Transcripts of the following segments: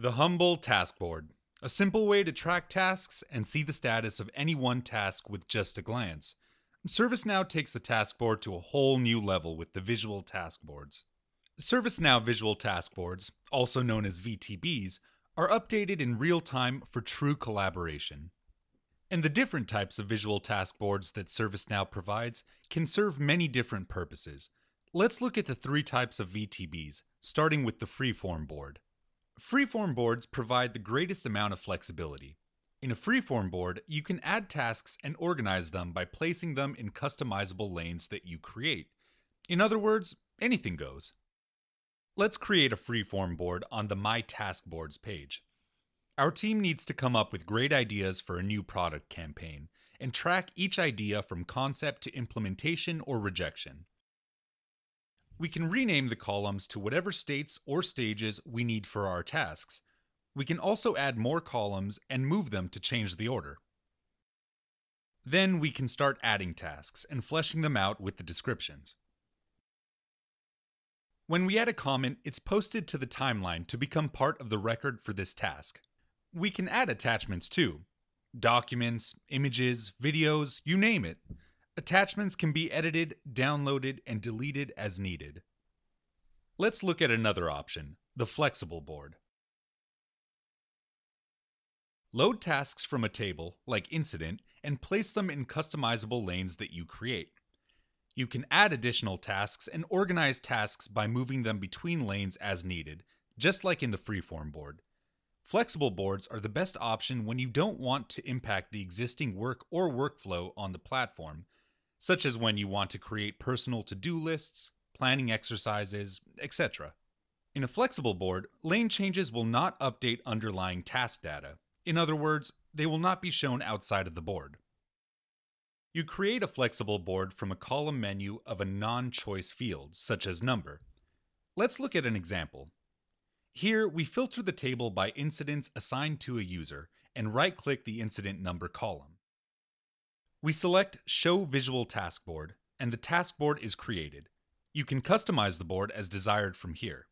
The humble task board, a simple way to track tasks and see the status of any one task with just a glance. ServiceNow takes the task board to a whole new level with the Visual Task Boards. ServiceNow Visual Task Boards, also known as VTBs, are updated in real time for true collaboration. And the different types of Visual Task Boards that ServiceNow provides can serve many different purposes. Let's look at the three types of VTBs, starting with the freeform board. Freeform boards provide the greatest amount of flexibility. In a freeform board, you can add tasks and organize them by placing them in customizable lanes that you create. In other words, anything goes. Let's create a freeform board on the My Task Boards page. Our team needs to come up with great ideas for a new product campaign and track each idea from concept to implementation or rejection. We can rename the columns to whatever states or stages we need for our tasks. We can also add more columns and move them to change the order. Then we can start adding tasks and fleshing them out with the descriptions. When we add a comment, it's posted to the timeline to become part of the record for this task. We can add attachments too. Documents, images, videos, you name it. Attachments can be edited, downloaded, and deleted as needed. Let's look at another option, the flexible board. Load tasks from a table, like incident, and place them in customizable lanes that you create. You can add additional tasks and organize tasks by moving them between lanes as needed, just like in the freeform board. Flexible boards are the best option when you don't want to impact the existing work or workflow on the platform, such as when you want to create personal to-do lists, planning exercises, etc. In a flexible board, lane changes will not update underlying task data. In other words, they will not be shown outside of the board. You create a flexible board from a column menu of a non-choice field, such as number. Let's look at an example. Here, we filter the table by incidents assigned to a user and right-click the incident number column. We select Show Visual Task Board, and the task board is created. You can customize the board as desired from here.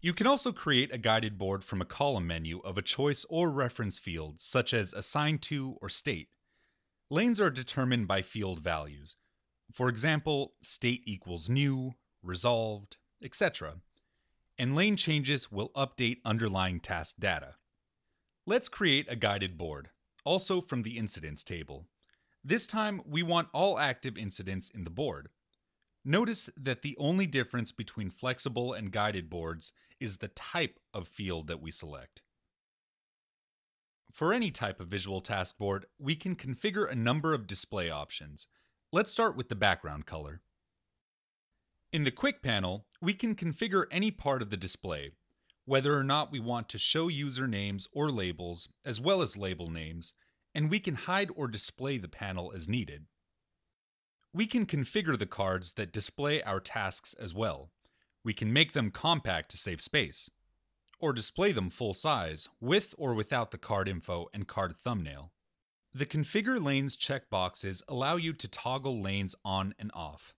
You can also create a guided board from a column menu of a choice or reference field, such as Assigned to or State. Lanes are determined by field values. For example, state equals new, resolved, etc. And lane changes will update underlying task data. Let's create a guided board, also from the incidents table. This time, we want all active incidents in the board. Notice that the only difference between flexible and guided boards is the type of field that we select. For any type of visual task board, we can configure a number of display options. Let's start with the background color. In the Quick Panel, we can configure any part of the display, whether or not we want to show user names or labels, as well as label names, and we can hide or display the panel as needed. We can configure the cards that display our tasks as well. We can make them compact to save space, or display them full size, with or without the card info and card thumbnail. The Configure Lanes checkboxes allow you to toggle lanes on and off.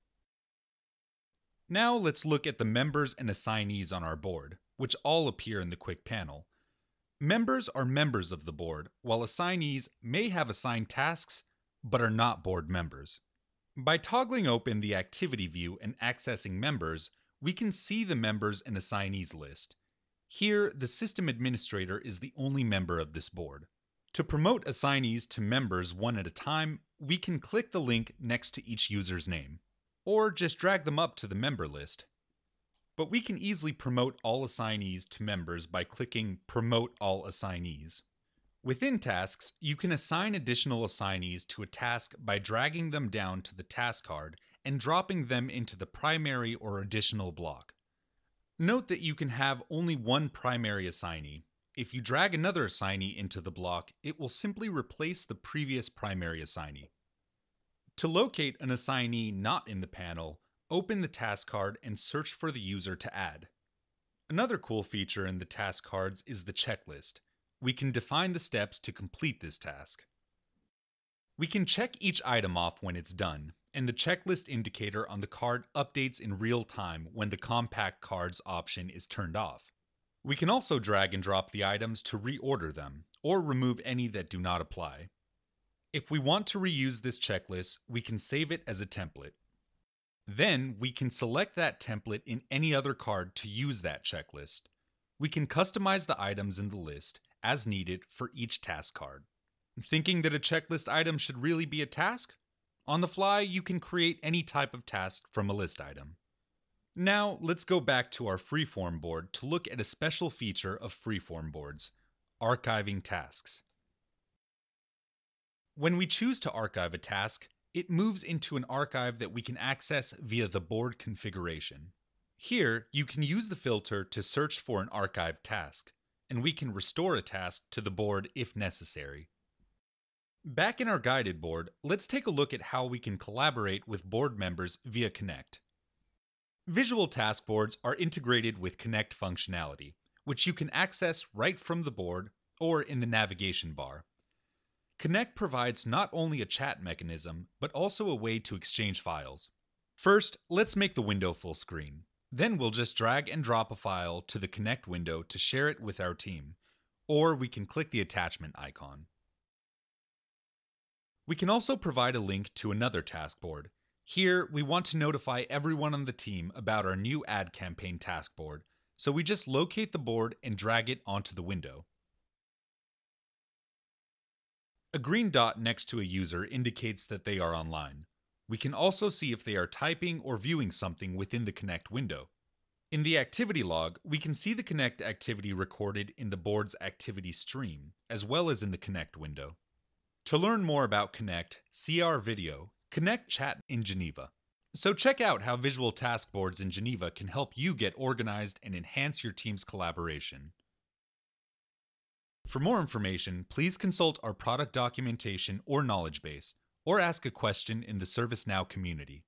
Now let's look at the members and assignees on our board, which all appear in the Quick Panel. Members are members of the board, while assignees may have assigned tasks, but are not board members. By toggling open the Activity view and accessing members, we can see the members and assignees list. Here, the system administrator is the only member of this board. To promote assignees to members one at a time, we can click the link next to each user's name, or just drag them up to the member list. But we can easily promote all assignees to members by clicking Promote All Assignees. Within tasks, you can assign additional assignees to a task by dragging them down to the task card and dropping them into the primary or additional block. Note that you can have only one primary assignee. If you drag another assignee into the block, it will simply replace the previous primary assignee. To locate an assignee not in the panel, open the task card and search for the user to add. Another cool feature in the task cards is the checklist. We can define the steps to complete this task. We can check each item off when it's done, and the checklist indicator on the card updates in real time when the compact cards option is turned off. We can also drag and drop the items to reorder them, or remove any that do not apply. If we want to reuse this checklist, we can save it as a template. Then we can select that template in any other card to use that checklist. We can customize the items in the list as needed for each task card. Thinking that a checklist item should really be a task? On the fly, you can create any type of task from a list item. Now, let's go back to our Freeform board to look at a special feature of Freeform boards, archiving tasks. When we choose to archive a task, it moves into an archive that we can access via the board configuration. Here, you can use the filter to search for an archived task, and we can restore a task to the board if necessary. Back in our guided board, let's take a look at how we can collaborate with board members via Connect. Visual Task Boards are integrated with Connect functionality, which you can access right from the board or in the navigation bar. Connect provides not only a chat mechanism, but also a way to exchange files. First, let's make the window full screen. Then we'll just drag and drop a file to the Connect window to share it with our team, or we can click the attachment icon. We can also provide a link to another task board. Here, we want to notify everyone on the team about our new ad campaign task board, so we just locate the board and drag it onto the window. A green dot next to a user indicates that they are online. We can also see if they are typing or viewing something within the Connect window. In the activity log, we can see the Connect activity recorded in the board's activity stream, as well as in the Connect window. To learn more about Connect, see our video, Connect Chat in Geneva. So check out how Visual Task Boards in Geneva can help you get organized and enhance your team's collaboration. For more information, please consult our product documentation or knowledge base, or ask a question in the ServiceNow community.